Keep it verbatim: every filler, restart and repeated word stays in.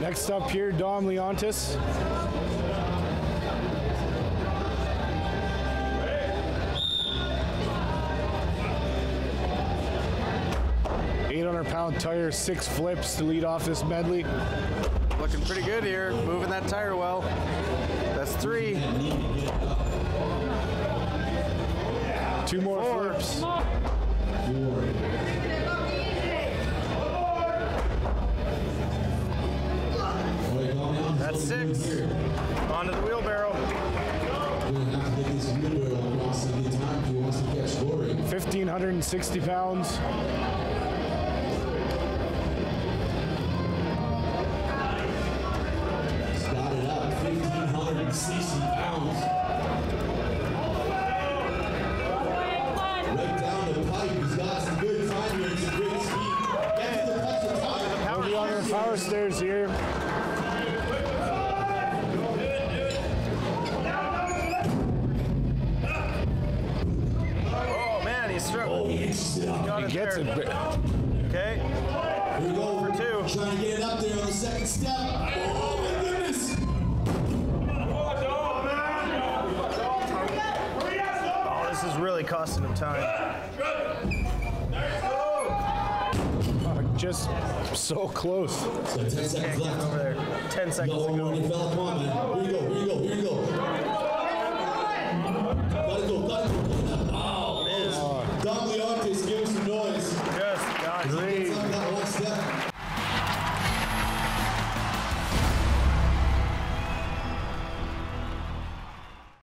Next up here, Dom Liontas. eight hundred pound tire, six flips to lead off this medley. Looking pretty good here, moving that tire well. That's three. Two more Four. flips. That's six. Onto the wheelbarrow. fifteen sixty pounds. sixty pounds. Right down the pipe. He's got some good timing and some great speed. That's the touch of time. We'll be on our power stairs here. Oh man, he's struggling. He got it there. Okay. Here we go. For two. Trying to get it up there on the second step. Oh my goodness. This is really costing him time. Oh, just so close. So ten seconds left. Over there. ten seconds ago. Here you go, here you go, here you go.